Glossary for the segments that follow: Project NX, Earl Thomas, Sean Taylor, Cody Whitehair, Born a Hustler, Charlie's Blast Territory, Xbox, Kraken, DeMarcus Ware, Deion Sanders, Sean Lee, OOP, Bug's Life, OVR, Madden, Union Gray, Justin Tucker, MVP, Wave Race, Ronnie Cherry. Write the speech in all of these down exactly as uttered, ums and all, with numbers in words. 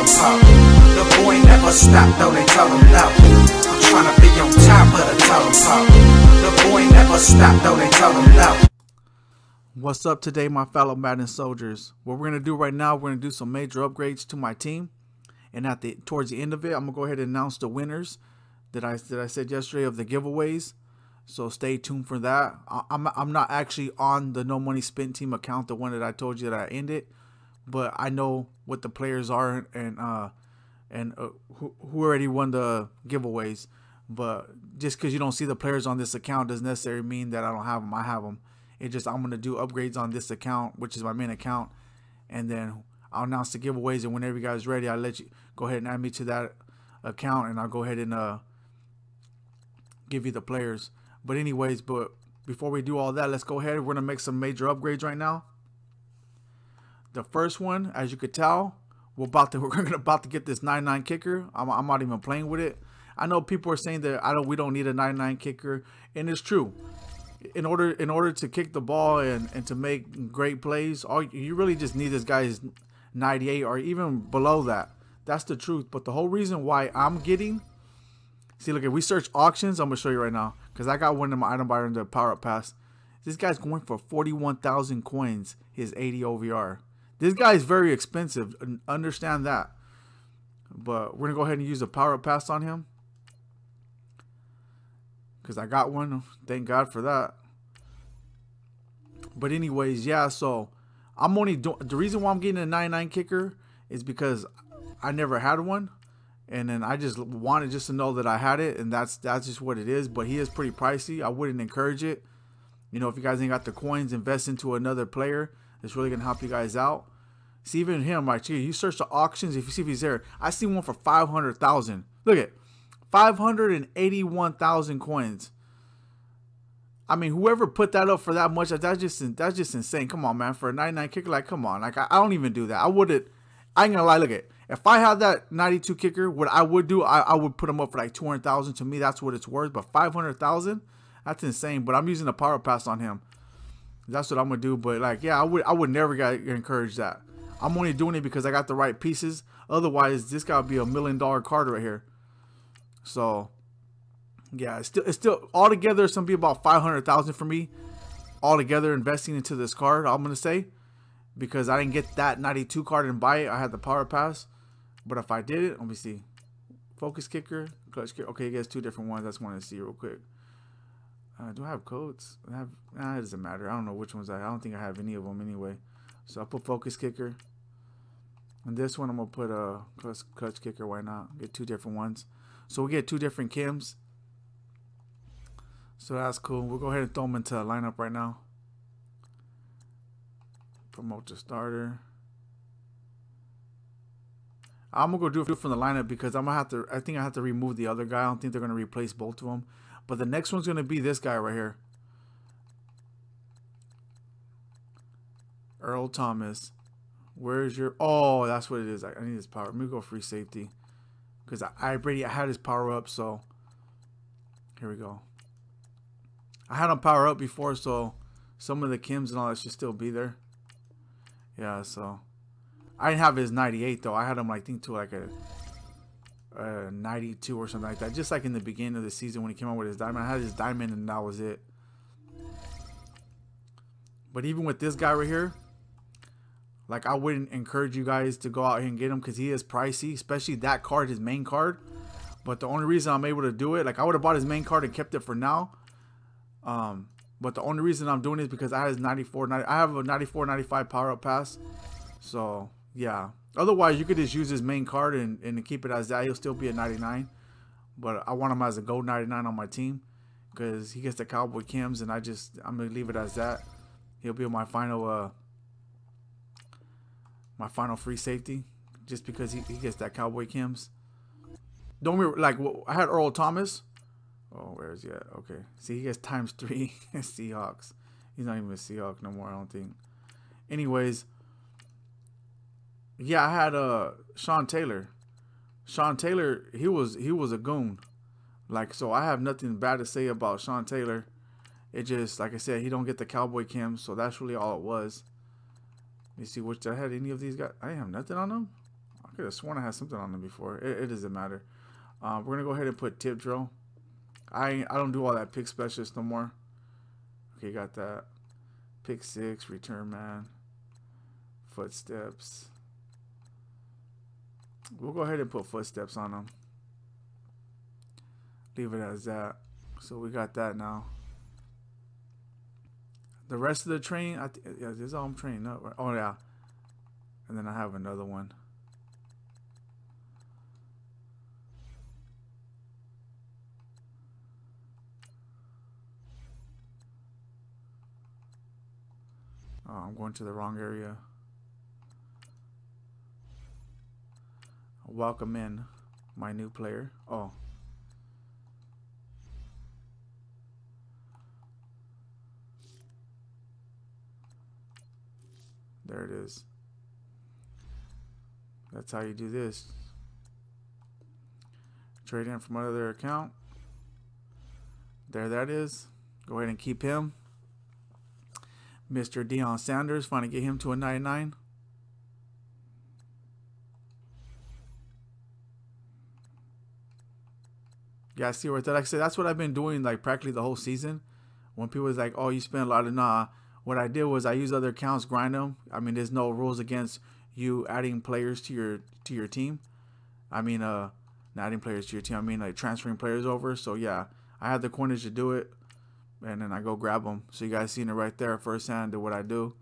on top. The boy never stopped, though they told him no. I'm tryna be on top of the totem pole. The boy never stopped, though they told him no. What's up today, my fellow Madden soldiers? What we're gonna do right now, we're gonna do some major upgrades to my team, and at the towards the end of it, I'm gonna go ahead and announce the winners that I that I said yesterday of the giveaways. So stay tuned for that. I, I'm I'm not actually on the No Money Spent team account, the one that I told you that I ended, but I know what the players are and uh and uh, who who already won the giveaways. But just because you don't see the players on this account doesn't necessarily mean that I don't have them. I have them. It's just I'm gonna do upgrades on this account, which is my main account, and then I'll announce the giveaways. And whenever you guys are ready, I'll let you go ahead and add me to that account, and I'll go ahead and uh give you the players. But anyways, but before we do all that, let's go ahead. We're gonna make some major upgrades right now. The first one, as you could tell, we're about to we're gonna about to get this nine nine kicker. I'm, I'm not even playing with it. I know people are saying that I don't we don't need a nine nine kicker, and it's true. In order in order to kick the ball and, and to make great plays, all you really just need this guy's ninety-eight or even below that. That's the truth. But the whole reason why I'm getting, see, look, if we search auctions, I'm gonna show you right now, because I got one of my item buyer in the power up pass. This guy's going for forty-one thousand coins, his eighty O V R. This guy is very expensive, understand that. But we're gonna go ahead and use a power up pass on him, because I got one, thank God for that. But anyways, yeah, so I'm only doing, the reason why I'm getting a nine nine kicker is because I never had one, and then I just wanted just to know that I had it, and that's that's just what it is. But he is pretty pricey. I wouldn't encourage it. You know, if you guys ain't got the coins, invest into another player. It's really gonna help you guys out. See, even him right here, you search the auctions, if you see if he's there, I see one for five hundred thousand. Look at five hundred eighty-one thousand coins. I mean, whoever put that up for that much, that's just that's just insane. Come on, man, for a ninety-nine kicker, like, come on, like I, I don't even do that. I wouldn't. I ain't gonna lie. Look at, if I had that ninety-two kicker, what I would do, I, I would put him up for like two hundred thousand. To me, that's what it's worth. But five hundred thousand, that's insane. But I'm using a power pass on him. That's what I'm gonna do. But like, yeah, I would I would never get encourage that. I'm only doing it because I got the right pieces. Otherwise, this guy would be a million dollar card right here. So, yeah, it's still, it's still altogether, it's gonna be about five hundred thousand for me altogether investing into this card, I'm gonna say, because I didn't get that ninety-two card and buy it. I had the power pass, but if I did it, let me see, focus kicker, clutch kicker. Okay, you guys, two different ones. That's one to see real quick. Uh, do I have codes? I have, nah, it doesn't matter. I don't know which ones I. I don't think I have any of them anyway. So I put focus kicker, and this one I'm gonna put a clutch, clutch kicker. Why not? Get two different ones. So we get two different Kims. So that's cool. We'll go ahead and throw them into a lineup right now. Promote the starter. I'm gonna go do it from the lineup because I'm gonna have to. I think I have to remove the other guy. I don't think they're gonna replace both of them. But the next one's gonna be this guy right here, Earl Thomas. Where's your? Oh, that's what it is. I, I need his power. Let me go free safety, because I already I had his power up. So here we go. I had him power up before, so some of the Kims and all that should still be there. Yeah, so I didn't have his ninety-eight though. I had him, like, I think, to like a, a ninety-two or something like that. Just like in the beginning of the season when he came out with his diamond, I had his diamond and that was it. But even with this guy right here, like, I wouldn't encourage you guys to go out here and get him because he is pricey, especially that card, his main card. But the only reason I'm able to do it, like, I would have bought his main card and kept it for now. Um, but the only reason I'm doing it is because I have his ninety-four, ninety, I have a ninety-four ninety-five power up pass. So yeah. Otherwise, you could just use his main card and, and keep it as that. He'll still be a ninety-nine. But I want him as a gold ninety-nine on my team because he gets the Cowboy Kims, and I just I'm gonna leave it as that. He'll be on my final uh my final free safety, just because he, he gets that Cowboy Kims. Don't we, like, I had Earl Thomas. Oh, where is he at? Okay. See, he gets times three Seahawks. He's not even a Seahawk no more, I don't think. Anyways, yeah, I had uh Sean Taylor. Sean Taylor, he was he was a goon. Like, so I have nothing bad to say about Sean Taylor. It just, like I said, he don't get the Cowboy Kim, so that's really all it was. Let me see, which I had any of these guys. I didn't have nothing on them. could have sworn I had something on them before. It, it doesn't matter. Uh, we're going to go ahead and put tip drill. I I don't do all that pick specialist no more. Okay, got that. Pick six, return man, footsteps. We'll go ahead and put footsteps on them. Leave it as that. So we got that now. The rest of the train, I th yeah, this is all I'm training up. Right? Oh, yeah. And then I have another one. Oh, I'm going to the wrong area. Welcome in my new player. Oh. There it is. That's how you do this. Trade in from another account. There that is. Go ahead and keep him. Mister Deion Sanders, finally get him to a ninety-nine. Yeah, see where that. Like I said, that's what I've been doing like practically the whole season. When people was like, "Oh, you spend a lot of nah." What I did was I used other accounts, grind them. I mean, there's no rules against you adding players to your to your team. I mean, uh, not adding players to your team. I mean, like transferring players over. So yeah, I had the coinage to do it, and then I go grab them. So you guys seen it right there firsthand to what I do.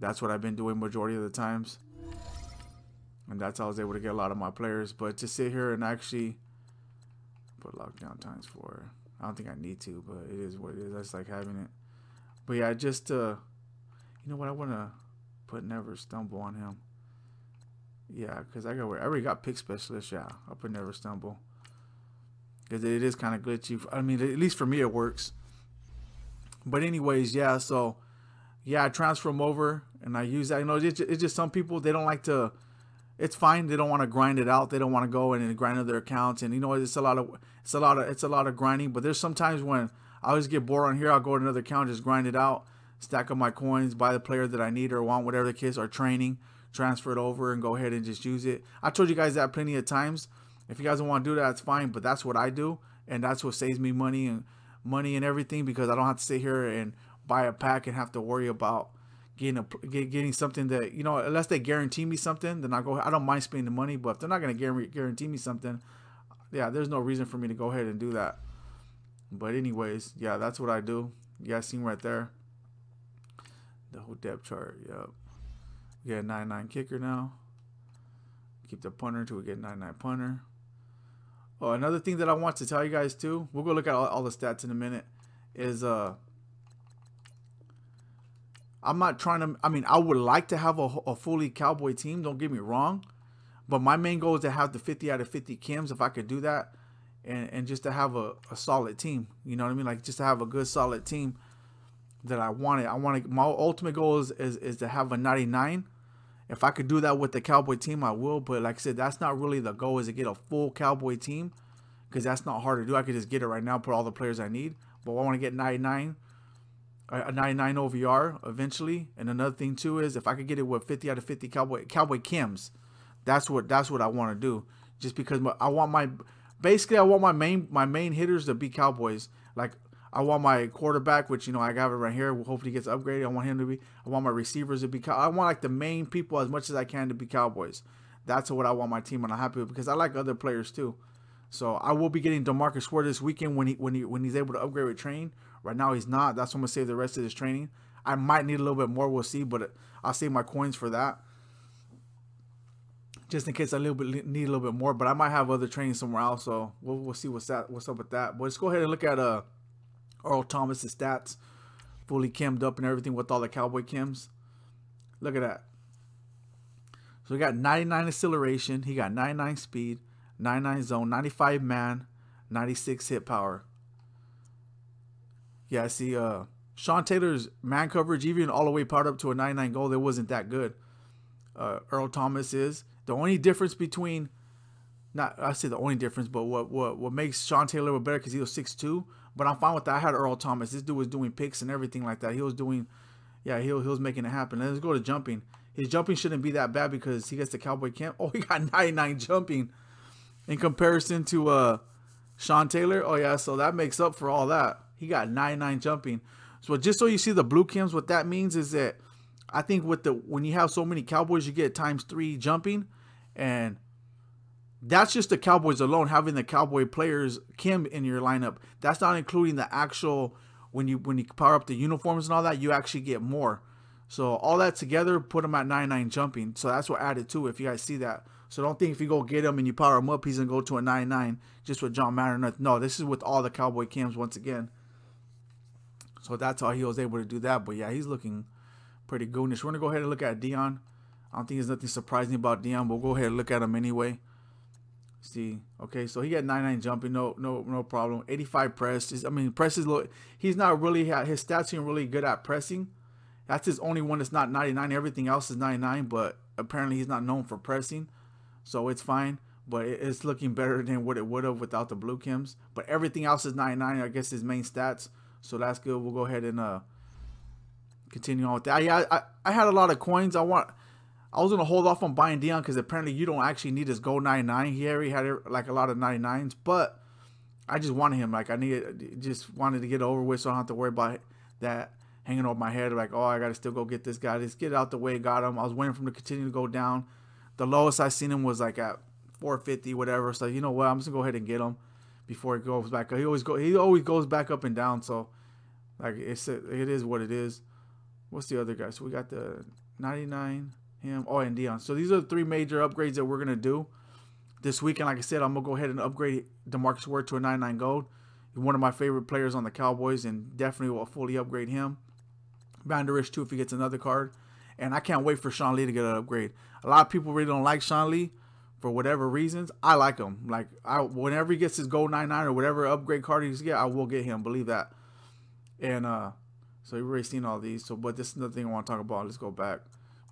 That's what I've been doing majority of the times, and that's how I was able to get a lot of my players. But to sit here and actually put lockdown times four, I don't think I need to, but it is what it is. That's like having it. But yeah, just, uh, you know what? I want to put never stumble on him. Yeah, because I got where I already got pick specialist. Yeah, I'll put never stumble. Because it is kind of glitchy. I mean, at least for me, it works. But anyways, yeah, so, yeah, I transfer them over, and I use that. You know, it's just, it's just some people, they don't like to, it's fine. They don't want to grind it out. They don't want to go and grind other accounts. And, you know, it's a lot of, it's a lot of, it's a lot of grinding. But there's sometimes when I always get bored on here, I'll go to another account, just grind it out, stack up my coins, buy the player that I need or want, whatever the case, or training, transfer it over and go ahead and just use it. I told you guys that plenty of times. If you guys don't want to do that, that's fine, but that's what I do. And that's what saves me money and money and everything, because I don't have to sit here and buy a pack and have to worry about getting a, getting something that, you know, unless they guarantee me something, then I go, I don't mind spending the money, but if they're not going to guarantee me something, yeah, there's no reason for me to go ahead and do that. But anyways, yeah, that's what I do. You guys seen right there. The whole depth chart, yep. We got a ninety-nine kicker now. Keep the punter until we get ninety-nine punter. Oh, another thing that I want to tell you guys too, we'll go look at all, all the stats in a minute, is uh, I'm not trying to, I mean, I would like to have a, a fully Cowboy team, don't get me wrong, but my main goal is to have the fifty out of fifty Kims if I could do that. And, and just to have a, a solid team, you know what I mean? Like just to have a good solid team that I wanted. I want to. My ultimate goal is, is is to have a ninety-nine. If I could do that with the Cowboy team, I will. But like I said, that's not really the goal. Is to get a full Cowboy team, because that's not hard to do. I could just get it right now, put all the players I need. But I want to get ninety-nine, a ninety-nine O V R eventually. And another thing too is if I could get it with fifty out of fifty Cowboy Cowboy Kims, that's what that's what I want to do. Just because my, I want my Basically, I want my main my main hitters to be Cowboys. Like, I want my quarterback, which, you know, I got it right here. Hopefully, he gets upgraded. I want him to be. I want my receivers to be. I want, like, the main people as much as I can to be Cowboys. That's what I want my team, and I'm happy with, because I like other players, too. So, I will be getting DeMarcus Ware this weekend when he when he, when he's able to upgrade with training. Right now, he's not. That's why I'm going to save the rest of his training. I might need a little bit more. We'll see, but I'll save my coins for that, just in case I little bit need a little bit more. But I might have other training somewhere else, so we'll, we'll see what's that what's up with that. But let's go ahead and look at uh Earl Thomas's stats, fully kimmed up and everything with all the Cowboy kims. Look at that. So we got ninety-nine acceleration, he got ninety-nine speed, ninety-nine zone, ninety-five man, ninety-six hit power. Yeah, I see uh Sean Taylor's man coverage, even all the way powered up to a ninety-nine goal, that wasn't that good. Uh Earl Thomas is the only difference between, not I say the only difference, but what what what makes Sean Taylor better, because he was six two. But I'm fine with that. I had Earl Thomas. This dude was doing picks and everything like that. He was doing, yeah, he was, he was making it happen. Let's go to jumping. His jumping shouldn't be that bad because he gets the Cowboy camp. Oh, he got ninety-nine jumping in comparison to uh, Sean Taylor. Oh, yeah, so that makes up for all that. He got ninety-nine jumping. So just so you see the blue cams, what that means is that I think with the when you have so many Cowboys, you get times three jumping. And that's just the Cowboys alone, having the Cowboy players cam in your lineup. That's not including the actual, when you when you power up the uniforms and all that, you actually get more. So all that together, put him at ninety-nine jumping. So that's what added to it, if you guys see that. So don't think if you go get him and you power him up, he's going to go to a ninety-nine just with John Madden. No, this is with all the Cowboy cams once again. So that's how he was able to do that. But yeah, he's looking pretty goonish. We're going to go ahead and look at Deion. I don't think there's nothing surprising about Deion, but we'll go ahead and look at him anyway. See, okay, so he got ninety-nine jumping, no, no, no problem. eighty-five press. Is, I mean, press is low. He's not really his stats ain't really good at pressing. That's his only one that's not ninety-nine. Everything else is ninety-nine, but apparently he's not known for pressing, so it's fine. But it's looking better than what it would have without the blue chems. But everything else is ninety-nine. I guess his main stats, so that's good. We'll go ahead and uh continue on with that. Yeah, I, I, I had a lot of coins. I want. I was going to hold off on buying Deion because apparently you don't actually need his gold ninety-nine. He already had like a lot of ninety-nines, but I just wanted him. Like I needed, just wanted to get over with so I don't have to worry about that hanging over my head. Like, oh, I got to still go get this guy. Just get it out the way. Got him. I was waiting for him to continue to go down. The lowest I seen him was like at four fifty, whatever. So you know what? I'm just going to go ahead and get him before it goes back up. He always, go, he always goes back up and down. So like it's, it is what it is. What's the other guy? So we got the ninety-nine. Him, oh, and Deion. So these are the three major upgrades that we're going to do this week. And like I said, I'm going to go ahead and upgrade DeMarcus Ware to a ninety-nine gold. He's one of my favorite players on the Cowboys and definitely will fully upgrade him. Vanderish too if he gets another card. And I can't wait for Sean Lee to get an upgrade. A lot of people really don't like Sean Lee for whatever reasons. I like him. Like I, whenever he gets his gold ninety-nine or whatever upgrade card he's get, I will get him. Believe that. And uh, so you've already seen all these. So, but this is another thing I want to talk about. Let's go back.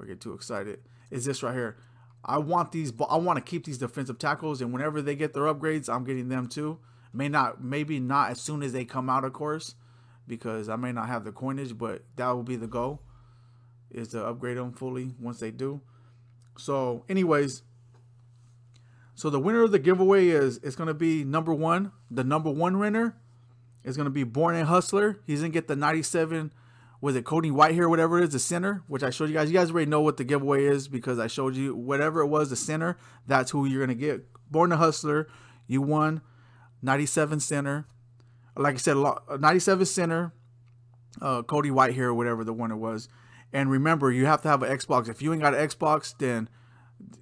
Or get too excited. Is this right here? I want these. I want to keep these defensive tackles, and whenever they get their upgrades, I'm getting them too. May not, maybe not as soon as they come out, of course, because I may not have the coinage. But that will be the goal, is to upgrade them fully once they do. So, anyways, so the winner of the giveaway is it's gonna be number one. The number one winner is gonna be Born a Hustler. He's gonna get the ninety-seven. Was it Cody Whitehair, whatever it is, the center, which I showed you guys. You guys already know what the giveaway is because I showed you whatever it was, the center. That's who you're going to get. Born a Hustler, you won ninety-seven center. Like I said, ninety-seven center, uh, Cody Whitehair, whatever the one it was. And remember, you have to have an Xbox. If you ain't got an Xbox, then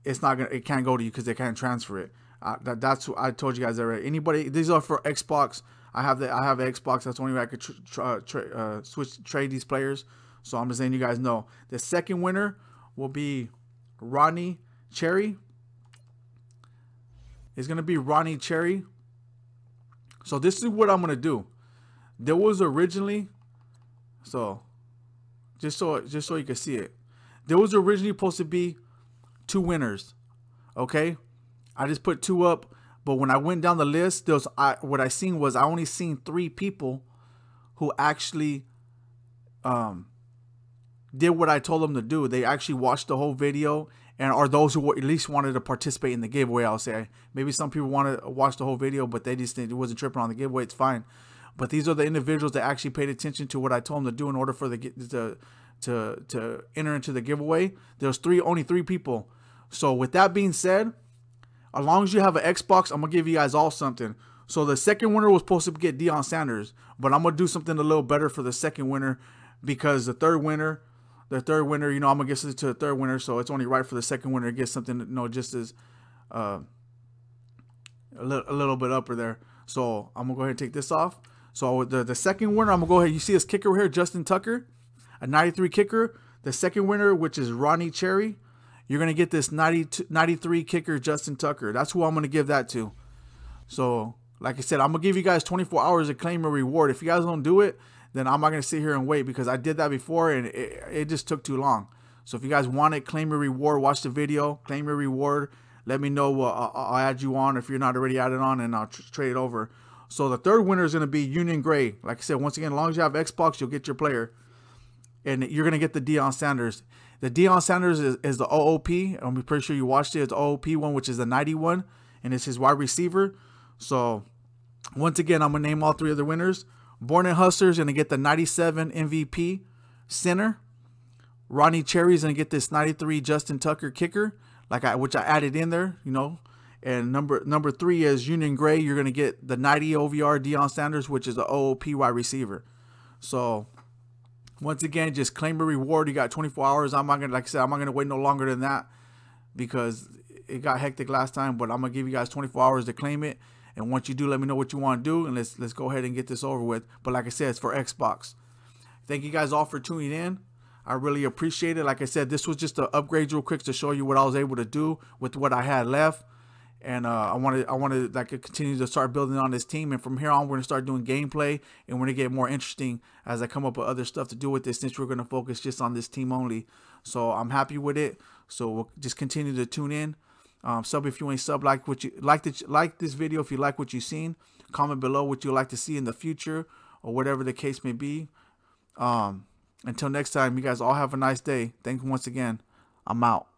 it's not gonna, it can't go to you because they can't transfer it. Uh, that, that's what I told you guys already. Anybody, these are for Xbox. I have the I have Xbox. That's the only way I could tra tra tra uh, switch trade these players. So I'm just saying you guys know. The second winner will be Ronnie Cherry. It's gonna be Ronnie Cherry. So this is what I'm gonna do. There was originally, so just so just so you can see it. There was originally supposed to be two winners. Okay, I just put two up. But when I went down the list, there was, I, what I seen was I only seen three people who actually um, did what I told them to do. They actually watched the whole video and are those who at least wanted to participate in the giveaway, I'll say. Maybe some people want to watch the whole video, but they just didn't, it wasn't tripping on the giveaway. It's fine. But these are the individuals that actually paid attention to what I told them to do in order for the to to, to enter into the giveaway. There's three, only three people. So with that being said, as long as you have an Xbox, I'm going to give you guys all something. So the second winner was supposed to get Deion Sanders. But I'm going to do something a little better for the second winner. Because the third winner, the third winner, you know, I'm going to give it to the third winner. So it's only right for the second winner to get something, you know, just as uh, a, li a little bit upper there. So I'm going to go ahead and take this off. So the, the second winner, I'm going to go ahead. You see this kicker here, Justin Tucker, a ninety-three kicker. The second winner, which is Ronnie Cherry. You're going to get this ninety-three kicker, Justin Tucker. That's who I'm going to give that to. So, like I said, I'm going to give you guys twenty-four hours to claim a reward. If you guys don't do it, then I'm not going to sit here and wait because I did that before and it, it just took too long. So, if you guys want it, claim your reward. Watch the video. Claim your reward. Let me know. Uh, I'll add you on if you're not already added on and I'll tr trade it over. So, the third winner is going to be Union Gray. Like I said, once again, as long as you have Xbox, you'll get your player. And you're going to get the Deion Sanders. The Deion Sanders is, is the O O P. I'm pretty sure you watched it. It's the O O P one, which is the ninety-one, and it's his wide receiver. So once again, I'm going to name all three of the winners. Born a Hustler is going to get the ninety-seven M V P center. Ronnie Cherry is going to get this ninety-three Justin Tucker kicker, like I, which I added in there, you know. And number number three is Union Gray. You're going to get the ninety O V R Deion Sanders, which is the O O P wide receiver. So once again, just claim a reward. You got twenty-four hours. I'm not going to, like I said, I'm not going to wait no longer than that because it got hectic last time. But I'm going to give you guys twenty-four hours to claim it. And once you do, let me know what you want to do. And let's, let's go ahead and get this over with. But like I said, it's for Xbox. Thank you guys all for tuning in. I really appreciate it. Like I said, this was just an upgrade real quick to show you what I was able to do with what I had left. And uh, I want to I want to like continue to start building on this team. And from here on, we're going to start doing gameplay. And we're going to get more interesting as I come up with other stuff to do with this, since we're going to focus just on this team only. So I'm happy with it. So we'll just continue to tune in. Um, sub if you ain't sub. Like what you like, the, like this video if you like what you've seen. Comment below what you'd like to see in the future or whatever the case may be. Um, until next time, you guys all have a nice day. Thanks once again. I'm out.